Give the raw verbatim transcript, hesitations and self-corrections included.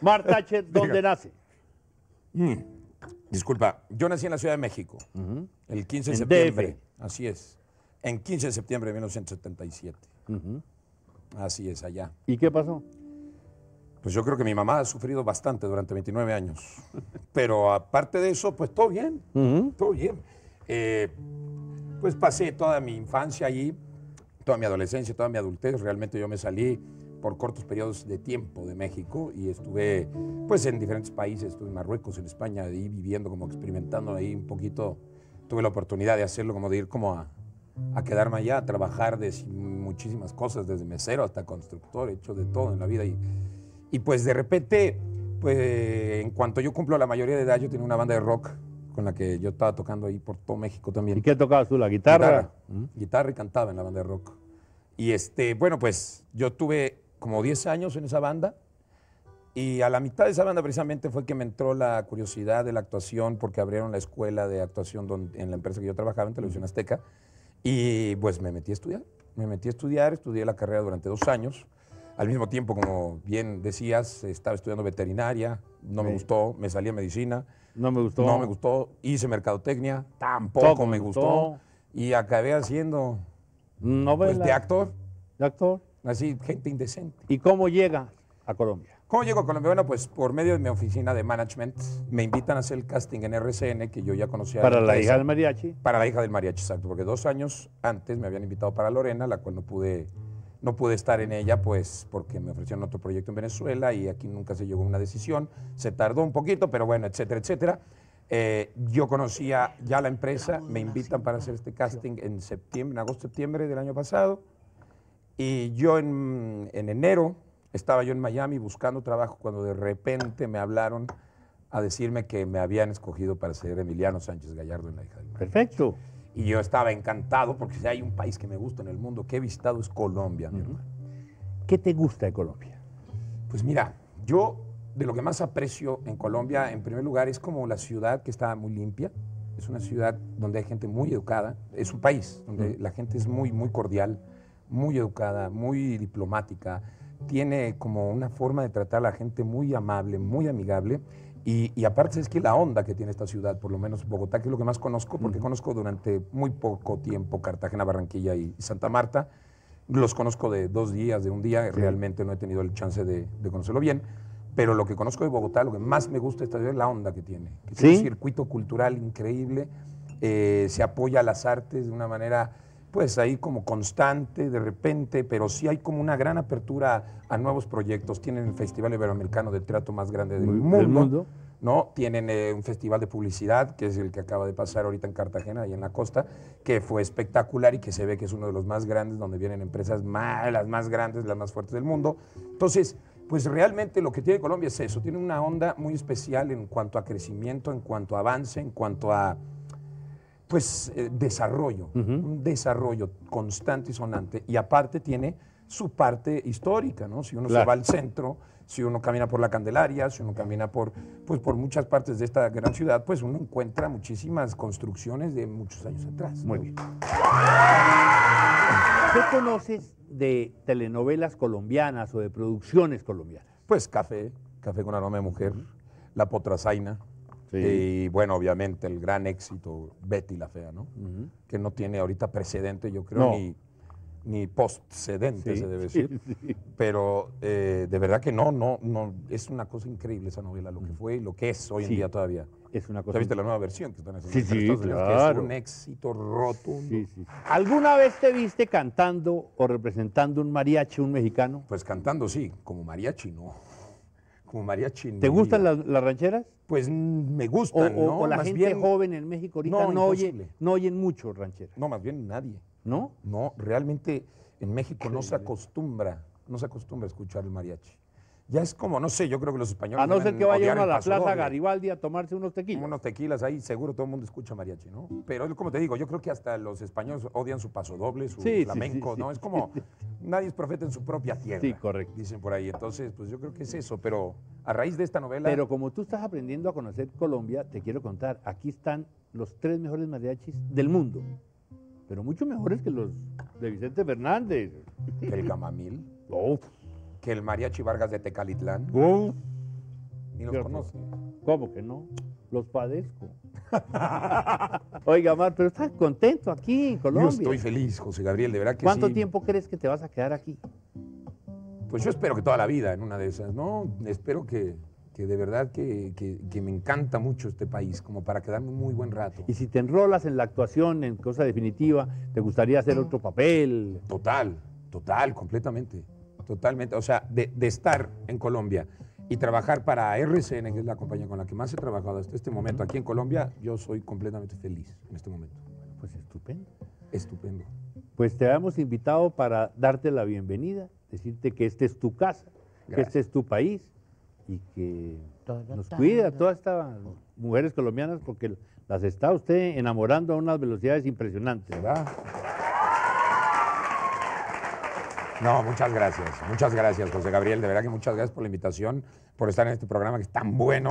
Mark Tacher, ¿dónde nace? Mm. Disculpa, yo nací en la Ciudad de México, uh-huh. el quince de septiembre. D F. Así es. En quince de septiembre de mil novecientos setenta y siete. Uh-huh. Así es, allá. ¿Y qué pasó? Pues yo creo que mi mamá ha sufrido bastante durante veintinueve años. Pero aparte de eso, pues todo bien. Uh-huh. Todo bien. Eh, pues pasé toda mi infancia allí, toda mi adolescencia, toda mi adultez. Realmente yo me salí por cortos periodos de tiempo de México y estuve pues en diferentes países, estuve en Marruecos, en España, ahí viviendo, como experimentando ahí un poquito. Tuve la oportunidad de hacerlo, como de ir como a, a quedarme allá, a trabajar de muchísimas cosas, desde mesero hasta constructor, he hecho de todo en la vida. Y, y pues de repente, pues en cuanto yo cumplo la mayoría de edad, yo tenía una banda de rock con la que yo estaba tocando ahí por todo México también. ¿Y qué tocabas tú, la guitarra? Guitarra, ¿Mm? guitarra y cantaba en la banda de rock. Y este, bueno, pues yo tuve como diez años en esa banda, y a la mitad de esa banda precisamente fue que me entró la curiosidad de la actuación, porque abrieron la escuela de actuación donde, en la empresa que yo trabajaba, en Televisión Azteca, y pues me metí a estudiar, me metí a estudiar, estudié la carrera durante dos años, al mismo tiempo, como bien decías, estaba estudiando veterinaria, no me sí. gustó, me salí a medicina, no me gustó, no me gustó, hice mercadotecnia, tampoco me gustó. gustó, y acabé haciendo, novela, pues, de actor, de actor, así, gente indecente. ¿Y cómo llega a Colombia? ¿Cómo llego a Colombia? Bueno, pues por medio de mi oficina de management me invitan a hacer el casting en R C N, que yo ya conocía. ¿Para la hija del mariachi? Para la hija del mariachi, exacto, porque dos años antes me habían invitado para Lorena, la cual no pude, no pude estar en ella, pues porque me ofrecieron otro proyecto en Venezuela y aquí nunca se llegó a una decisión, se tardó un poquito, pero bueno, etcétera, etcétera. Eh, yo conocía ya la empresa, me invitan para hacer este casting en septiembre, en agosto, septiembre del año pasado. Y yo en, en enero estaba yo en Miami buscando trabajo cuando de repente me hablaron a decirme que me habían escogido para ser Emiliano Sánchez Gallardo en La hija del mariachi. Perfecto. Y yo estaba encantado porque si hay un país que me gusta en el mundo que he visitado es Colombia, uh-huh. mi hermano. ¿Qué te gusta de Colombia? Pues mira, yo de lo que más aprecio en Colombia, en primer lugar, es como la ciudad que está muy limpia. Es una ciudad donde hay gente muy educada. Es un país donde uh-huh. la gente es muy, muy cordial, muy educada, muy diplomática, tiene como una forma de tratar a la gente muy amable, muy amigable, y, y aparte es que la onda que tiene esta ciudad, por lo menos Bogotá, que es lo que más conozco, porque conozco durante muy poco tiempo Cartagena, Barranquilla y Santa Marta, los conozco de dos días, de un día, sí. realmente no he tenido el chance de, de conocerlo bien, pero lo que conozco de Bogotá, lo que más me gusta de esta ciudad es la onda que tiene, que ¿sí? es un circuito cultural increíble, eh, se apoya a las artes de una manera pues ahí como constante, de repente, pero sí hay como una gran apertura a nuevos proyectos. Tienen el Festival Iberoamericano de Teatro más grande del mundo, del mundo. ¿no? Tienen eh, un festival de publicidad, que es el que acaba de pasar ahorita en Cartagena y en la costa, que fue espectacular y que se ve que es uno de los más grandes, donde vienen empresas más, las más grandes, las más fuertes del mundo. Entonces, pues realmente lo que tiene Colombia es eso. Tiene una onda muy especial en cuanto a crecimiento, en cuanto a avance, en cuanto a... pues eh, desarrollo, uh-huh. un desarrollo constante y sonante, y aparte tiene su parte histórica, ¿no? Si uno claro. se va al centro, si uno camina por la Candelaria, si uno camina por, pues, por muchas partes de esta gran ciudad, pues uno encuentra muchísimas construcciones de muchos años atrás. Muy ¿no? bien. ¿Qué conoces de telenovelas colombianas o de producciones colombianas? Pues Café, Café con Aroma de Mujer, La Potra Zaina. Sí. Y bueno, obviamente el gran éxito, Betty la Fea, ¿no? Uh-huh. Que no tiene ahorita precedente, yo creo, no. ni, ni postcedente, sí, se debe decir. Sí, sí. Pero eh, de verdad que no, no, no, es una cosa increíble esa novela, lo que fue y lo que es hoy sí. en día todavía. Es una cosa. ¿Ya viste la nueva versión que están haciendo? Sí, sí, claro. Que es un éxito rotundo. Sí, sí. ¿Alguna vez te viste cantando o representando un mariachi, un mexicano? Pues cantando sí, como mariachi no. Como mariachi. ¿Te gustan las, las rancheras? Pues me gustan, o, o, ¿no? O la más gente bien... joven en México ahorita no, no, oyen, no oyen mucho rancheras. No, más bien nadie. ¿No? No, realmente en México no se acostumbra, no se acostumbra a escuchar el mariachi. Ya es como, no sé, yo creo que los españoles... A no ser que vayan a la Plaza Garibaldi a tomarse unos tequilas. Unos tequilas ahí, seguro todo el mundo escucha mariachi, ¿no? Pero como te digo, yo creo que hasta los españoles odian su pasodoble, su sí, flamenco, sí, sí, ¿no? Sí, es como, sí, nadie es profeta en su propia tierra. Sí, correcto. Dicen por ahí, entonces, pues yo creo que es eso, pero a raíz de esta novela... Pero como tú estás aprendiendo a conocer Colombia, te quiero contar, aquí están los tres mejores mariachis del mundo, pero mucho mejores que los de Vicente Fernández. El Gamamil. Uf. Que el Mariachi Vargas de Tecalitlán, uh. Ni los conoce. ¿Cómo que no? Los padezco. Oiga, Mar, pero estás contento aquí en Colombia. Yo estoy feliz, José Gabriel, de verdad que sí. ¿Cuánto tiempo crees que te vas a quedar aquí? Pues yo espero que toda la vida, en una de esas, ¿no? Espero que, que de verdad que, que, que me encanta mucho este país, como para quedarme un muy buen rato. Y si te enrolas en la actuación, en cosa definitiva, ¿te gustaría hacer otro papel? Total, total, completamente. Totalmente, o sea, de, de estar en Colombia y trabajar para R C N, que es la compañía con la que más he trabajado hasta este momento aquí en Colombia, yo soy completamente feliz en este momento. Pues estupendo. Estupendo. Pues te habíamos invitado para darte la bienvenida, decirte que este es tu casa, gracias, que este es tu país y que todo nos cuida a todas estas mujeres colombianas porque las está usted enamorando a unas velocidades impresionantes, ¿verdad? No, muchas gracias, muchas gracias, José Gabriel, de verdad que muchas gracias por la invitación, por estar en este programa que es tan bueno.